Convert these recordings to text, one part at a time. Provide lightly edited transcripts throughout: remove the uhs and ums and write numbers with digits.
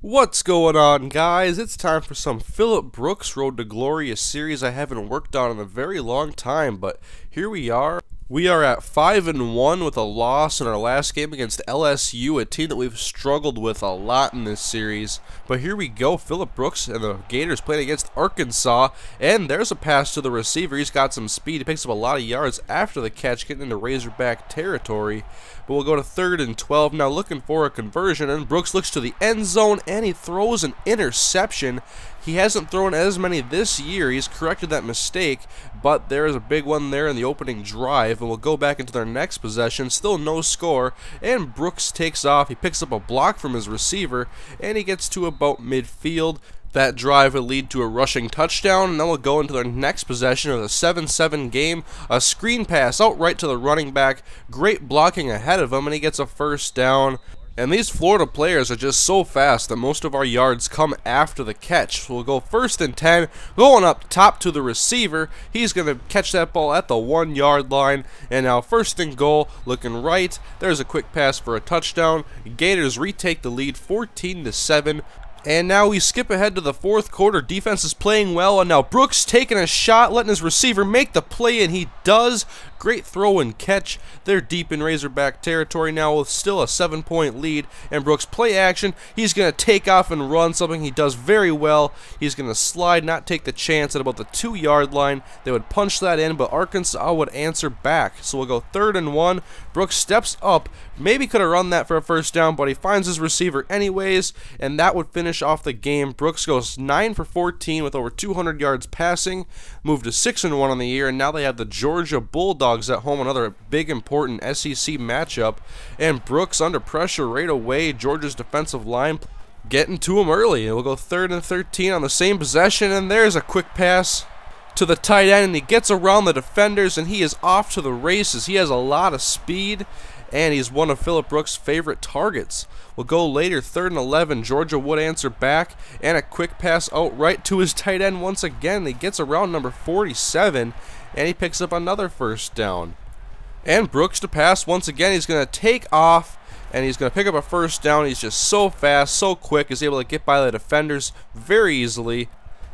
What's going on, guys? It's time for some Phillip Brooks Road to Glory, a series I haven't worked on in a very long time, but here we are. We are at 5-1 with a loss in our last game against LSU, a team that we've struggled with a lot in this series. But here we go, Phillip Brooks and the Gators playing against Arkansas, and there's a pass to the receiver. He's got some speed. He picks up a lot of yards after the catch, getting into Razorback territory. But we'll go to 3rd and 12, now looking for a conversion, and Brooks looks to the end zone, and he throws an interception. He hasn't thrown as many this year. He's corrected that mistake, but there is a big one there in the opening drive, and we'll go back into their next possession. Still no score, and Brooks takes off. He picks up a block from his receiver, and he gets to about midfield. That drive will lead to a rushing touchdown, and then we'll go into their next possession of the 7-7 game. A screen pass out right to the running back. Great blocking ahead of him, and he gets a first down. And these Florida players are just so fast that most of our yards come after the catch. So we'll go 1st and 10, going up top to the receiver. He's going to catch that ball at the 1-yard line. And now 1st and goal, looking right. There's a quick pass for a touchdown. Gators retake the lead 14-7. And now we skip ahead to the 4th quarter. Defense is playing well, and now Brooks taking a shot, letting his receiver make the play, and he does. Great throw and catch. They're deep in Razorback territory now with still a 7-point lead, and Brooks play action. He's going to take off and run, something he does very well. He's going to slide, not take the chance at about the 2-yard line. They would punch that in, but Arkansas would answer back. So we'll go 3rd and 1. Brooks steps up, maybe could have run that for a first down, but he finds his receiver anyways, and that would finish off the game. Brooks goes 9 for 14 with over 200 yards passing, moved to 6-1 on the year, and now they have the Georgia Bulldogs at home, another big important SEC matchup. And Brooks under pressure right away. Georgia's defensive line getting to him early. It will go 3rd and 13 on the same possession, and there's a quick pass to the tight end, and he gets around the defenders, and he is off to the races. He has a lot of speed, and he's one of Phillip Brooks' favorite targets. We'll go later, 3rd and 11. Georgia would answer back, and a quick pass out right to his tight end once again. He gets around number 47, and he picks up another first down. And Brooks to pass once again. He's going to take off, and he's going to pick up a first down. He's just so fast, so quick. He's able to get by the defenders very easily.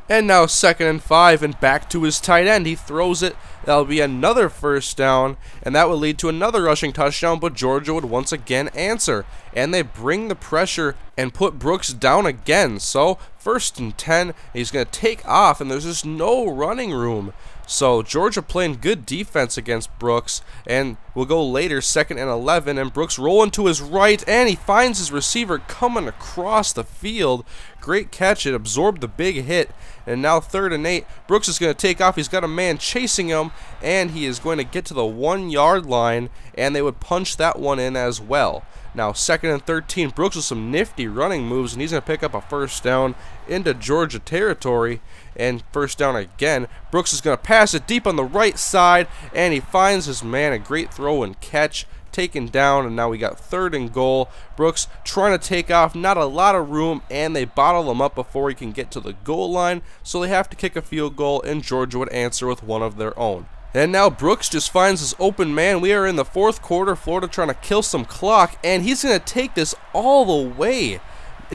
And now 2nd and 5, and back to his tight end. He throws it. That'll be another first down, and that would lead to another rushing touchdown, but Georgia would once again answer. And they bring the pressure and put Brooks down again. So 1st and 10, he's going to take off, and there's just no running room. So Georgia playing good defense against Brooks, and we'll go later, 2nd and 11, and Brooks rolling to his right, and he finds his receiver coming across the field. Great catch, it absorbed the big hit. And now 3rd and 8, Brooks is going to take off. He's got a man chasing him, and he is going to get to the 1-yard line, and they would punch that one in as well. Now 2nd and 13, Brooks with some nifty running moves, and he's going to pick up a first down into Georgia territory, and first down again. Brooks is going to pass it deep on the right side, and he finds his man. A great throw and catch, taken down, and now we got 3rd and goal. Brooks trying to take off, not a lot of room, and they bottle him up before he can get to the goal line, so they have to kick a field goal, and Georgia would answer with one of their own. And now Brooks just finds his open man. We are in the 4th quarter. Florida trying to kill some clock, and he's going to take this all the way.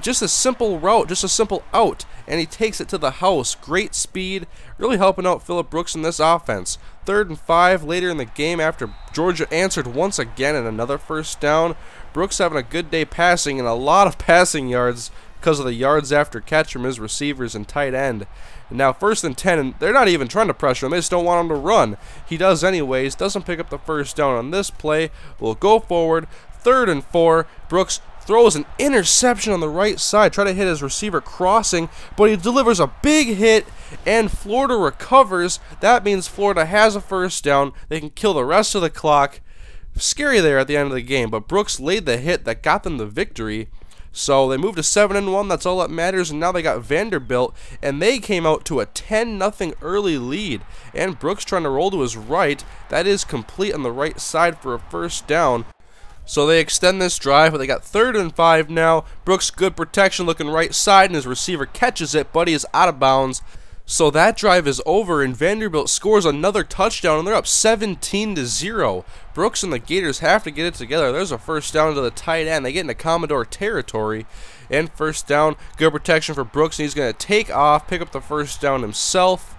Just a simple route, just a simple out, and he takes it to the house. Great speed, really helping out Phillip Brooks in this offense. 3rd and 5 later in the game after Georgia answered once again, and another first down. Brooks having a good day passing, and a lot of passing yards because of the yards after catch from his receivers and tight end. And now 1st and 10, and they're not even trying to pressure him. They just don't want him to run. He does anyways, doesn't pick up the first down on this play. We'll go forward, 3rd and 4. Brooks throws an interception on the right side, try to hit his receiver crossing, but he delivers a big hit, and Florida recovers. That means Florida has a first down. They can kill the rest of the clock. Scary there at the end of the game, but Brooks laid the hit that got them the victory. So they moved to 7-1, that's all that matters, and now they got Vanderbilt, and they came out to a 10-0 early lead, and Brooks trying to roll to his right. That is complete on the right side for a first down. So they extend this drive, but they got 3rd and 5 now. Brooks, good protection, looking right side, and his receiver catches it, but he is out of bounds. So that drive is over, and Vanderbilt scores another touchdown, and they're up 17-0. Brooks and the Gators have to get it together. There's a first down to the tight end. They get into Commodore territory, and first down. Good protection for Brooks, and he's going to take off, pick up the first down himself,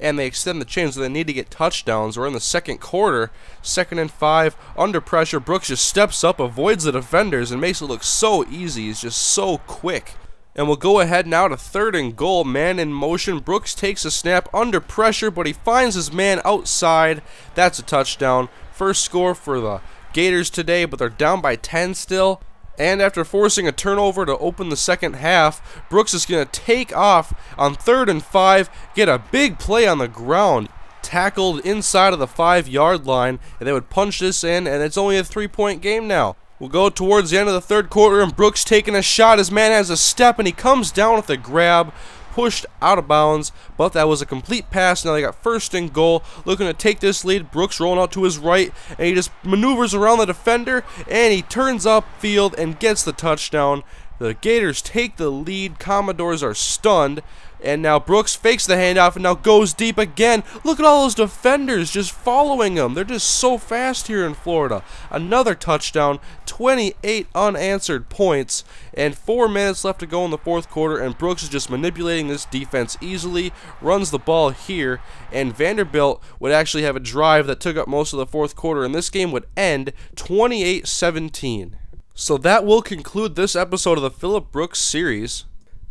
and they extend the chain, so they need to get touchdowns. We're in the second quarter, 2nd and 5, under pressure. Brooks just steps up, avoids the defenders, and makes it look so easy. He's just so quick. And we'll go ahead now to 3rd and goal, man in motion. Brooks takes a snap under pressure, but he finds his man outside. That's a touchdown. First score for the Gators today, but they're down by 10 still. And after forcing a turnover to open the second half, Brooks is going to take off on 3rd and 5, get a big play on the ground, tackled inside of the 5-yard line, and they would punch this in, and it's only a 3-point game now. We'll go towards the end of the third quarter, and Brooks taking a shot. His man has a step, and he comes down with a grab, pushed out of bounds, but that was a complete pass. Now they got 1st and goal, looking to take this lead. Brooks rolling out to his right, and he just maneuvers around the defender, and he turns upfield and gets the touchdown. The Gators take the lead. Commodores are stunned, and now Brooks fakes the handoff and now goes deep again. Look at all those defenders just following him. They're just so fast here in Florida. Another touchdown, 28 unanswered points, and 4 minutes left to go in the fourth quarter, and Brooks is just manipulating this defense easily, runs the ball here, and Vanderbilt would actually have a drive that took up most of the fourth quarter, and this game would end 28-17. So that will conclude this episode of the Phillip Brooks series.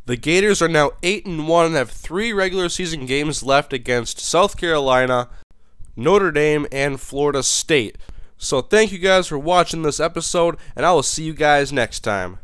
The Gators are now 8-1 and have 3 regular season games left against South Carolina, Notre Dame, and Florida State. So thank you guys for watching this episode, and I will see you guys next time.